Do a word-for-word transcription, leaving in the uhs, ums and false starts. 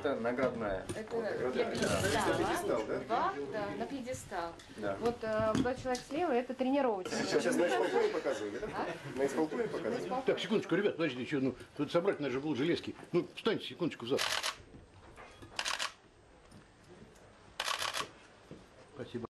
это наградная. Это вот, наградная. Да. На пьедестал, да? Два, да, на пьедестал. Да. Вот э, два человека слева, это тренировочные. Сейчас, сейчас на исполкоме показывали, да? А? На исполкоме показывали. Так, секундочку, ребят, подождите, еще, ну, тут собрать надо же было железки. Ну, встаньте, секундочку, взад. Спасибо.